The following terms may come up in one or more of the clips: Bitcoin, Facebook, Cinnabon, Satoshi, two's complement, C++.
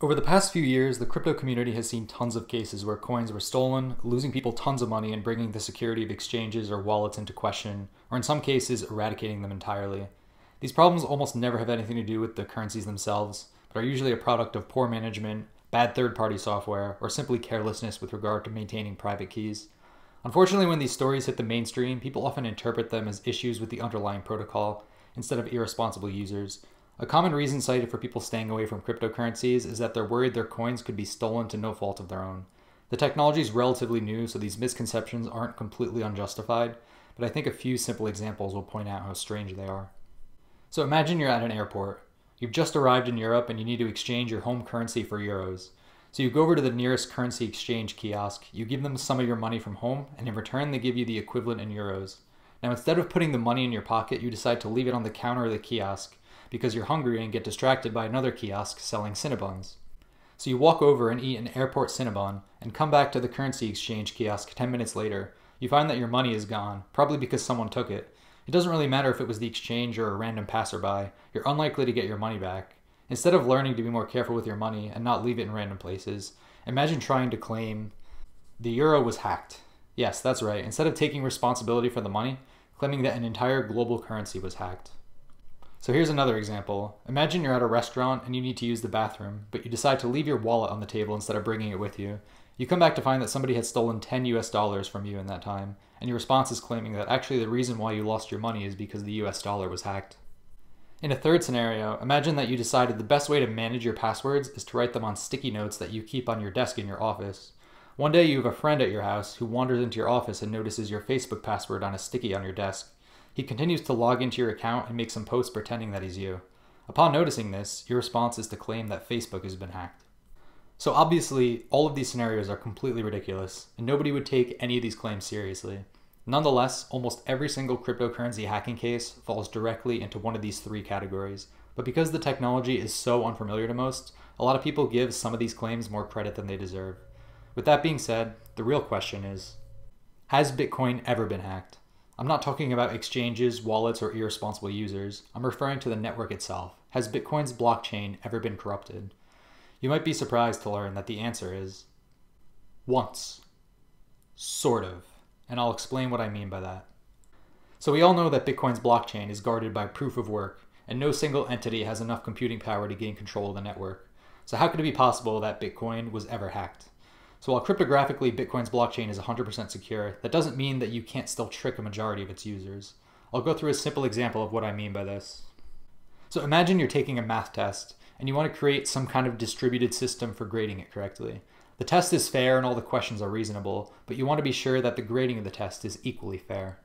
Over the past few years, the crypto community has seen tons of cases where coins were stolen, losing people tons of money and bringing the security of exchanges or wallets into question, or in some cases, eradicating them entirely. These problems almost never have anything to do with the currencies themselves, but are usually a product of poor management, bad third-party software, or simply carelessness with regard to maintaining private keys. Unfortunately, when these stories hit the mainstream, people often interpret them as issues with the underlying protocol instead of irresponsible users. A common reason cited for people staying away from cryptocurrencies is that they're worried their coins could be stolen to no fault of their own. The technology is relatively new, so these misconceptions aren't completely unjustified, but I think a few simple examples will point out how strange they are. So imagine you're at an airport. You've just arrived in Europe and you need to exchange your home currency for euros. So you go over to the nearest currency exchange kiosk, you give them some of your money from home, and in return they give you the equivalent in euros. Now instead of putting the money in your pocket, you decide to leave it on the counter of the kiosk, because you're hungry and get distracted by another kiosk selling Cinnabons. So you walk over and eat an airport Cinnabon, and come back to the currency exchange kiosk 10 minutes later. You find that your money is gone, probably because someone took it. It doesn't really matter if it was the exchange or a random passerby, you're unlikely to get your money back. Instead of learning to be more careful with your money and not leave it in random places, imagine trying to claim the euro was hacked. Yes, that's right, instead of taking responsibility for the money, claiming that an entire global currency was hacked. So here's another example. Imagine you're at a restaurant and you need to use the bathroom, but you decide to leave your wallet on the table instead of bringing it with you. You come back to find that somebody had stolen $10 US from you in that time, and your response is claiming that actually the reason why you lost your money is because the US dollar was hacked. In a third scenario, imagine that you decided the best way to manage your passwords is to write them on sticky notes that you keep on your desk in your office. One day you have a friend at your house who wanders into your office and notices your Facebook password on a sticky on your desk. He continues to log into your account and make some posts pretending that he's you. Upon noticing this, your response is to claim that Facebook has been hacked. So obviously, all of these scenarios are completely ridiculous, and nobody would take any of these claims seriously. Nonetheless, almost every single cryptocurrency hacking case falls directly into one of these three categories. But because the technology is so unfamiliar to most, a lot of people give some of these claims more credit than they deserve. With that being said, the real question is, has Bitcoin ever been hacked? I'm not talking about exchanges, wallets, or irresponsible users. I'm referring to the network itself. Has Bitcoin's blockchain ever been corrupted? You might be surprised to learn that the answer is once. Sort of. And I'll explain what I mean by that. So we all know that Bitcoin's blockchain is guarded by proof of work, and no single entity has enough computing power to gain control of the network. So how could it be possible that Bitcoin was ever hacked? So while cryptographically Bitcoin's blockchain is 100% secure, that doesn't mean that you can't still trick a majority of its users. I'll go through a simple example of what I mean by this. So imagine you're taking a math test, and you want to create some kind of distributed system for grading it correctly. The test is fair and all the questions are reasonable, but you want to be sure that the grading of the test is equally fair.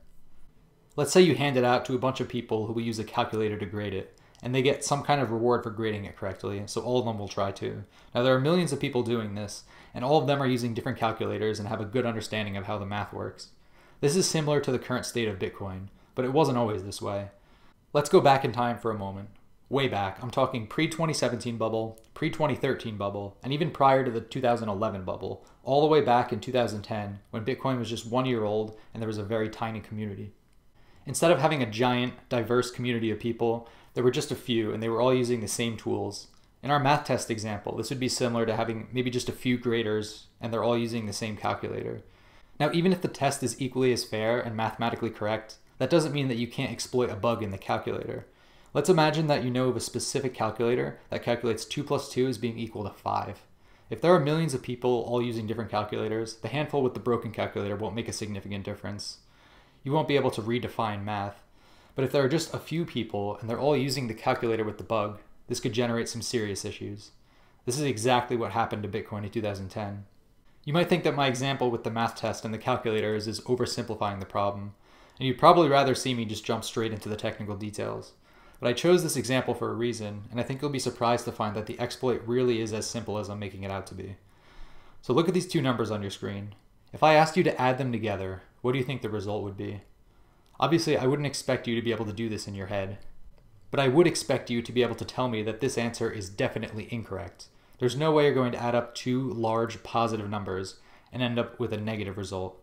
Let's say you hand it out to a bunch of people who will use a calculator to grade it, and they get some kind of reward for grading it correctly, so all of them will try to. Now there are millions of people doing this, and all of them are using different calculators and have a good understanding of how the math works. This is similar to the current state of Bitcoin, but it wasn't always this way. Let's go back in time for a moment. Way back, I'm talking pre-2017 bubble, pre-2013 bubble, and even prior to the 2011 bubble, all the way back in 2010 when Bitcoin was just 1 year old and there was a very tiny community. Instead of having a giant, diverse community of people, there were just a few, and they were all using the same tools. In our math test example, this would be similar to having maybe just a few graders, and they're all using the same calculator. Now, even if the test is equally as fair and mathematically correct, that doesn't mean that you can't exploit a bug in the calculator. Let's imagine that you know of a specific calculator that calculates 2 + 2 as being equal to 5. If there are millions of people all using different calculators, the handful with the broken calculator won't make a significant difference. You won't be able to redefine math. But if there are just a few people and they're all using the calculator with the bug, this could generate some serious issues. This is exactly what happened to Bitcoin in 2010. You might think that my example with the math test and the calculators is oversimplifying the problem, and you'd probably rather see me just jump straight into the technical details. But I chose this example for a reason, and I think you'll be surprised to find that the exploit really is as simple as I'm making it out to be. So look at these two numbers on your screen. If I asked you to add them together, what do you think the result would be? Obviously, I wouldn't expect you to be able to do this in your head, but I would expect you to be able to tell me that this answer is definitely incorrect. There's no way you're going to add up two large positive numbers and end up with a negative result.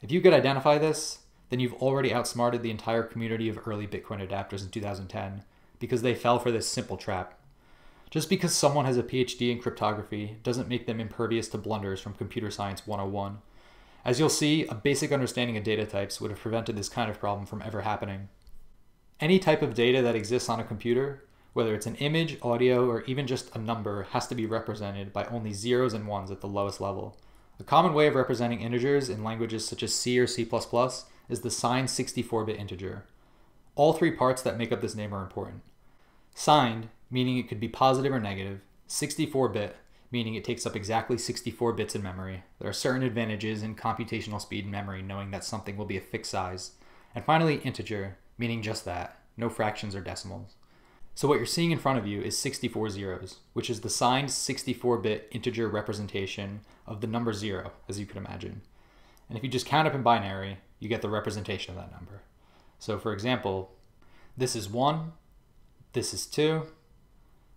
If you could identify this, then you've already outsmarted the entire community of early Bitcoin adopters in 2010 because they fell for this simple trap. Just because someone has a PhD in cryptography doesn't make them impervious to blunders from Computer Science 101. As you'll see, a basic understanding of data types would have prevented this kind of problem from ever happening. Any type of data that exists on a computer, whether it's an image, audio, or even just a number, has to be represented by only zeros and ones at the lowest level. A common way of representing integers in languages such as C or C++ is the signed 64-bit integer. All three parts that make up this name are important. Signed, meaning it could be positive or negative. 64-bit, meaning it takes up exactly 64 bits in memory. There are certain advantages in computational speed and memory knowing that something will be a fixed size. And finally, integer, meaning just that, no fractions or decimals. So what you're seeing in front of you is 64 zeros, which is the signed 64-bit integer representation of the number zero, as you can imagine. And if you just count up in binary, you get the representation of that number. So for example, this is 1, this is 2,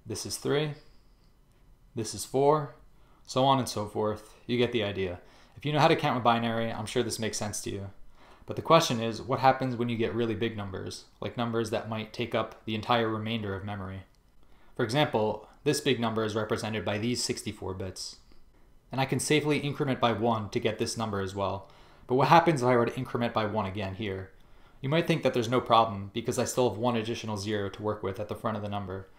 this is 3, this is 4, so on and so forth. You get the idea. If you know how to count with binary, I'm sure this makes sense to you. But the question is, what happens when you get really big numbers, like numbers that might take up the entire remainder of memory? For example, this big number is represented by these 64 bits. And I can safely increment by 1 to get this number as well. But what happens if I were to increment by 1 again here? You might think that there's no problem because I still have one additional zero to work with at the front of the number.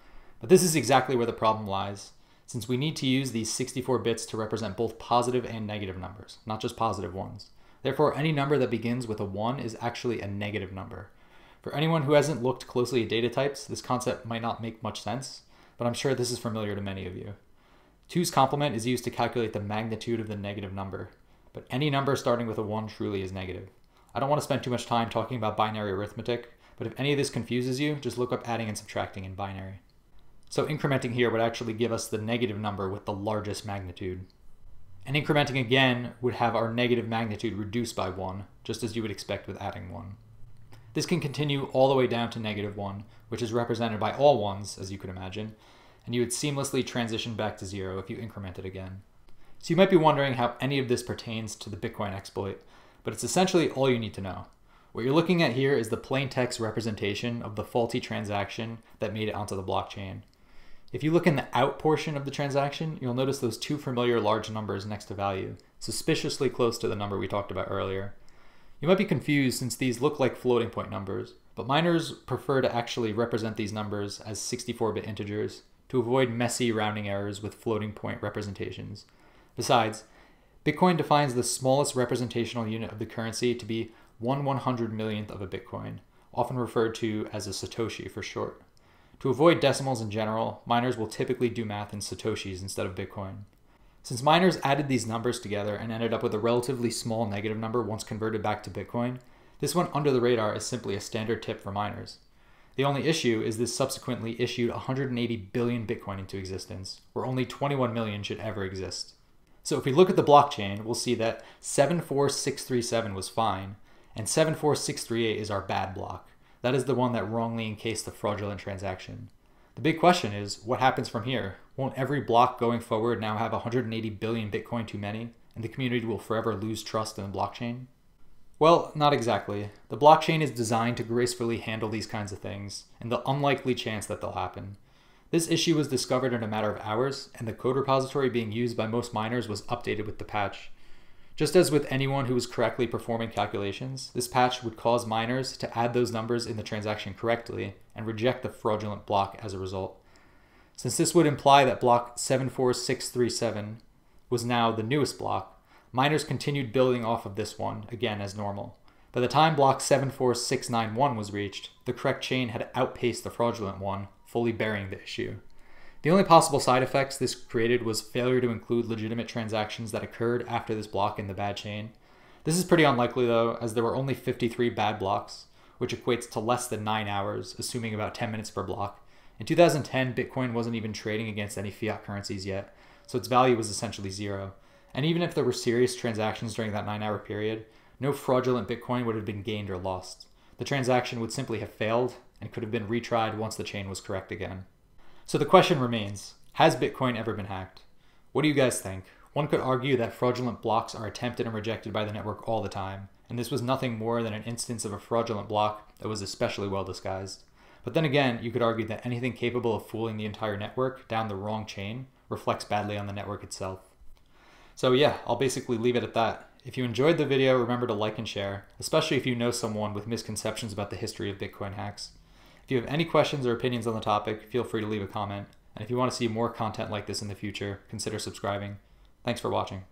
But this is exactly where the problem lies, since we need to use these 64 bits to represent both positive and negative numbers, not just positive ones. Therefore, any number that begins with a 1 is actually a negative number. For anyone who hasn't looked closely at data types, this concept might not make much sense, but I'm sure this is familiar to many of you. Two's complement is used to calculate the magnitude of the negative number, but any number starting with a 1 truly is negative. I don't want to spend too much time talking about binary arithmetic, but if any of this confuses you, just look up adding and subtracting in binary. So incrementing here would actually give us the negative number with the largest magnitude. And incrementing again would have our negative magnitude reduced by 1, just as you would expect with adding 1. This can continue all the way down to negative 1, which is represented by all 1s, as you could imagine, and you would seamlessly transition back to 0 if you incremented again. So you might be wondering how any of this pertains to the Bitcoin exploit, but it's essentially all you need to know. What you're looking at here is the plain text representation of the faulty transaction that made it onto the blockchain. If you look in the out portion of the transaction, you'll notice those two familiar large numbers next to value, suspiciously close to the number we talked about earlier. You might be confused since these look like floating point numbers, but miners prefer to actually represent these numbers as 64-bit integers to avoid messy rounding errors with floating point representations. Besides, Bitcoin defines the smallest representational unit of the currency to be 1/100 millionth of a Bitcoin, often referred to as a Satoshi for short. To avoid decimals in general, miners will typically do math in satoshis instead of Bitcoin. Since miners added these numbers together and ended up with a relatively small negative number once converted back to Bitcoin, this went under the radar as simply a standard tip for miners. The only issue is this subsequently issued 180 billion Bitcoin into existence, where only 21 million should ever exist. So if we look at the blockchain, we'll see that 74637 was fine, and 74638 is our bad block. That is the one that wrongly encased the fraudulent transaction. The big question is, what happens from here? Won't every block going forward now have 180 billion Bitcoin too many, and the community will forever lose trust in the blockchain? Well, not exactly. The blockchain is designed to gracefully handle these kinds of things, and the unlikely chance that they'll happen. This issue was discovered in a matter of hours, and the code repository being used by most miners was updated with the patch. Just as with anyone who was correctly performing calculations, this patch would cause miners to add those numbers in the transaction correctly and reject the fraudulent block as a result. Since this would imply that block 74637 was now the newest block, miners continued building off of this one, again as normal. By the time block 74691 was reached, the correct chain had outpaced the fraudulent one, fully burying the issue. The only possible side effects this created was failure to include legitimate transactions that occurred after this block in the bad chain. This is pretty unlikely though, as there were only 53 bad blocks, which equates to less than 9 hours, assuming about 10 minutes per block. In 2010, Bitcoin wasn't even trading against any fiat currencies yet, so its value was essentially zero. And even if there were serious transactions during that 9-hour period, no fraudulent Bitcoin would have been gained or lost. The transaction would simply have failed and could have been retried once the chain was correct again. So the question remains, has Bitcoin ever been hacked? What do you guys think? One could argue that fraudulent blocks are attempted and rejected by the network all the time, and this was nothing more than an instance of a fraudulent block that was especially well disguised. But then again, you could argue that anything capable of fooling the entire network down the wrong chain reflects badly on the network itself. So yeah, I'll basically leave it at that. If you enjoyed the video, remember to like and share, especially if you know someone with misconceptions about the history of Bitcoin hacks. If you have any questions or opinions on the topic, feel free to leave a comment. And if you want to see more content like this in the future, consider subscribing. Thanks for watching.